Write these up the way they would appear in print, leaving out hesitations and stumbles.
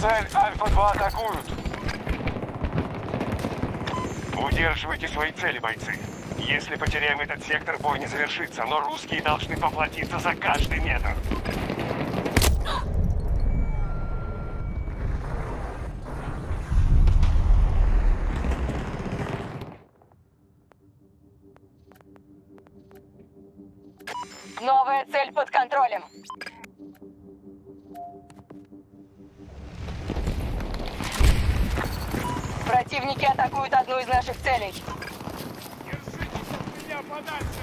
Цель Альфа-2 атакуют. Удерживайте свои цели, бойцы. Если потеряем этот сектор, бой не завершится, но русские должны поплатиться за каждый метр. Новая цель под контролем. Противники атакуют одну из наших целей. Держитесь от меня подальше!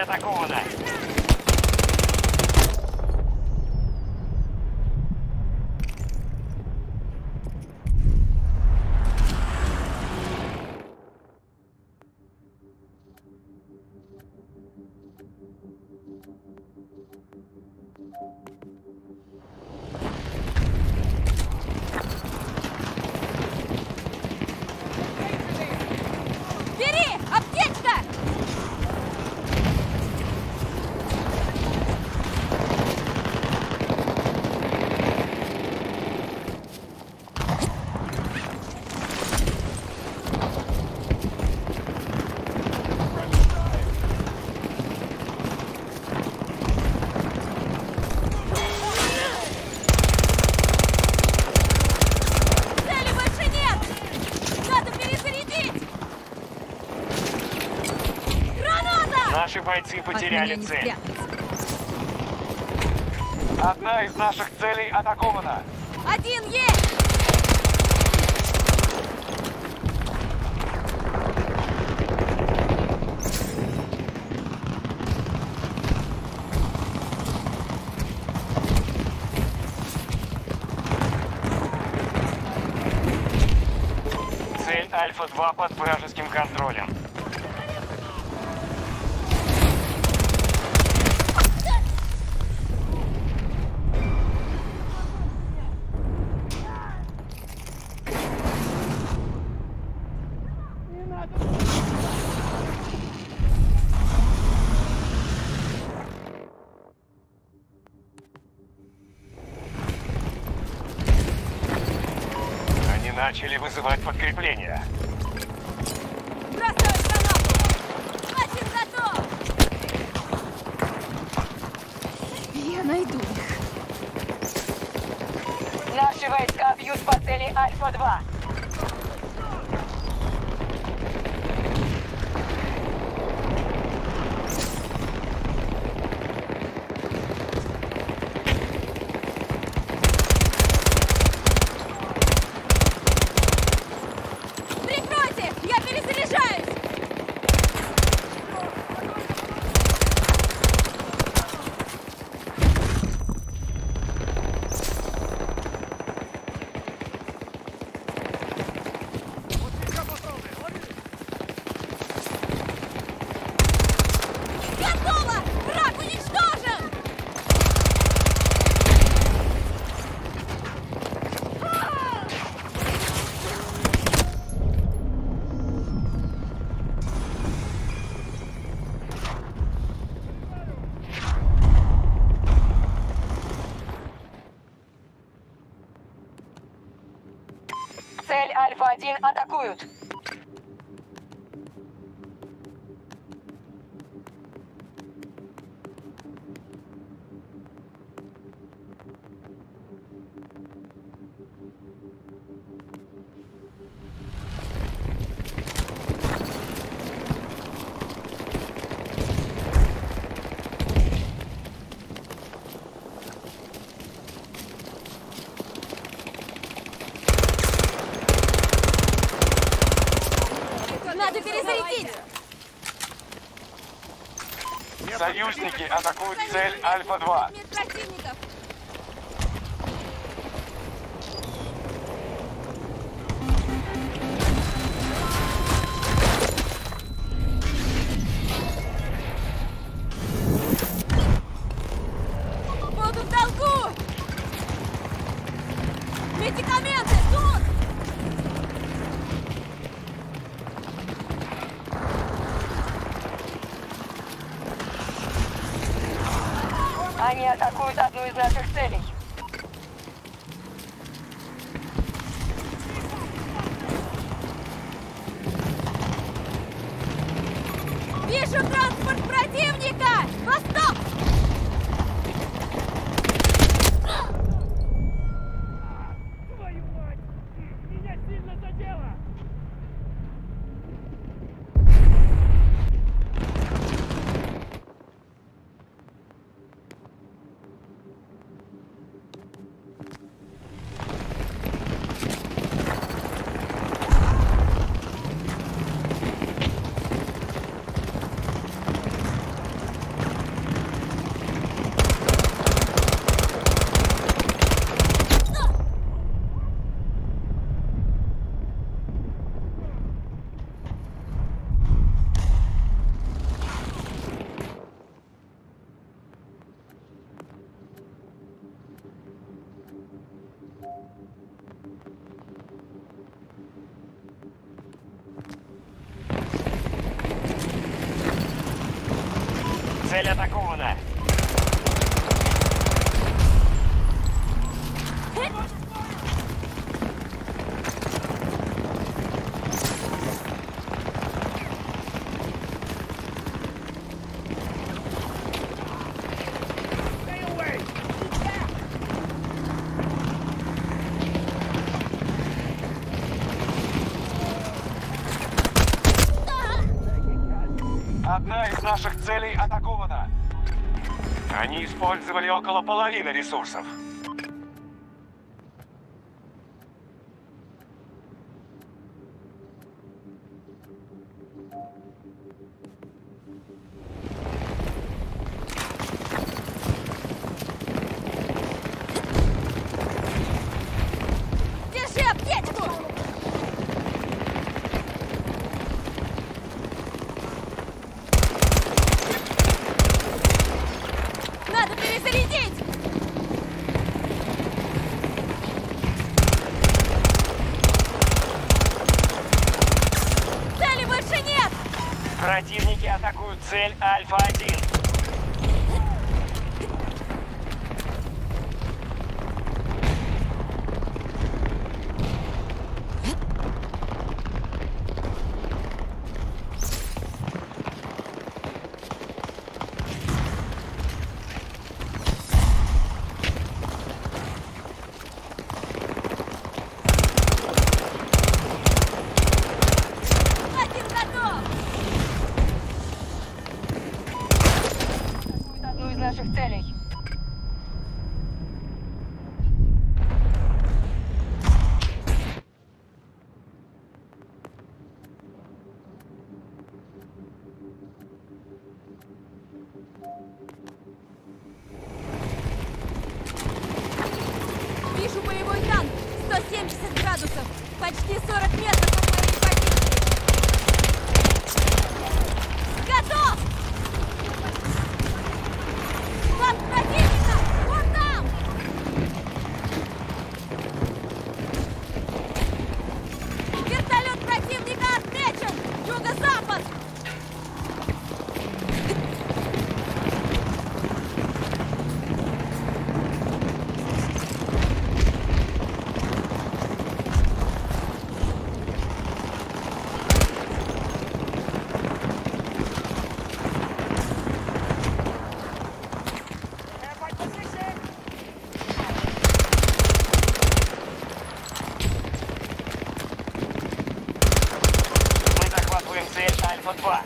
Атакована. Наши бойцы потеряли цель. Одна из наших целей атакована. Один есть! Цель Альфа-2 под вражеским контролем. Они начали вызывать подкрепление. Бросай гранату! Платим за то! Я найду их. Наши войска бьют по цели Альфа-2. Цель Альфа-1 атакуют. Союзники атакуют цель Альфа-2. Нет противников. Буду в долгу! Медикаменты тут! Они атакуют одну из наших целей. Вижу транспорт противника! Восток! Твою мать! Меня сильно задело! Цель атакована. Одна из наших целей атакована. Они использовали около половины ресурсов. Противники атакуют цель Альфа-1. Вижу боевой танк, 170 градусов, почти 40 метров от моей позиции. Готов! Танк противника! Вон там! Вертолет противника отмечен! Юго-запад! Альфа-2.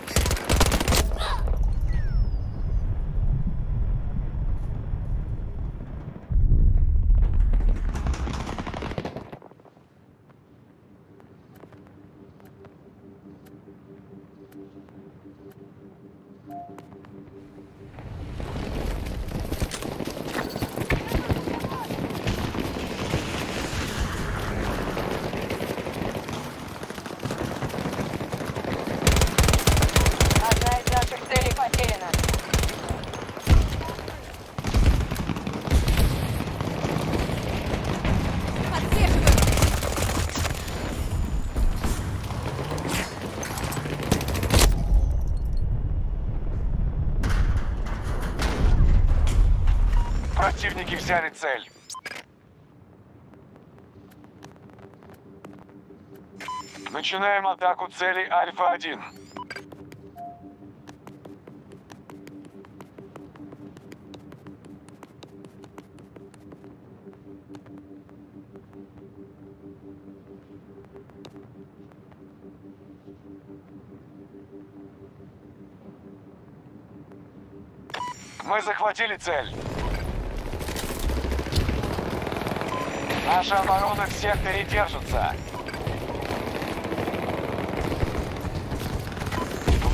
Противники взяли цель. Начинаем атаку цели Альфа-1. Мы захватили цель. Наша оборона в секторе держится.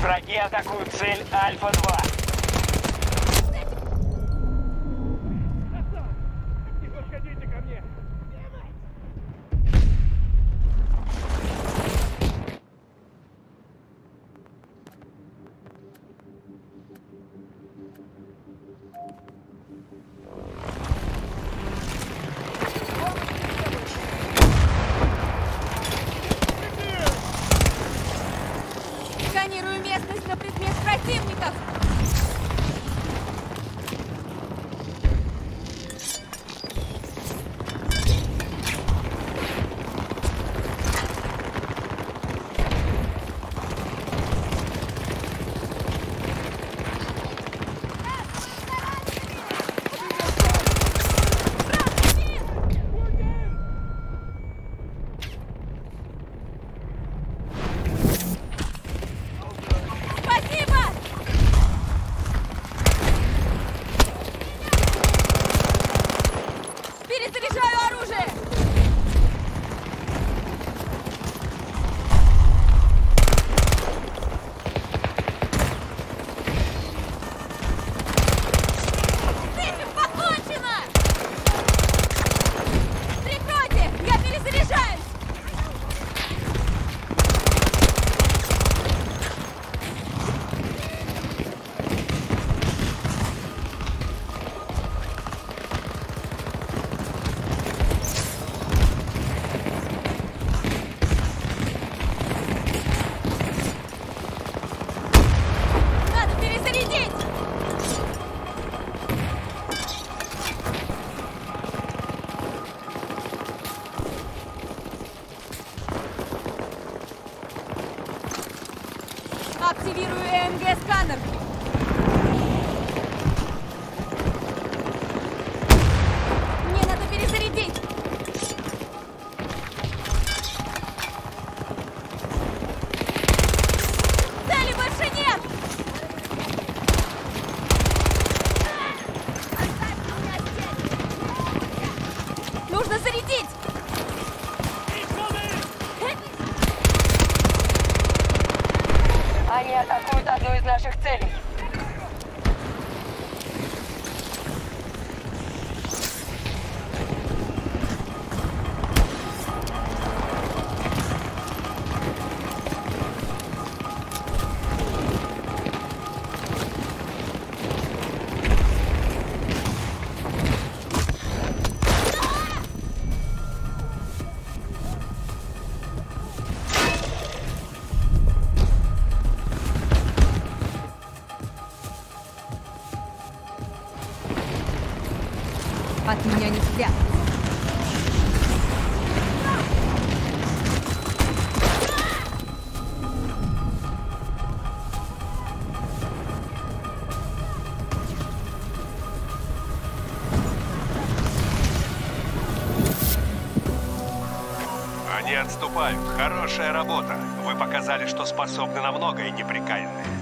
Враги атакуют цель Альфа-2. Активирую ЭМГ-сканер. Мне надо перезарядить. Цели больше нет. Нужно зарядить. Они атакуют одну из наших целей. От меня не спрятаться. Они отступают. Хорошая работа. Вы показали, что способны на многое, неприкаянные.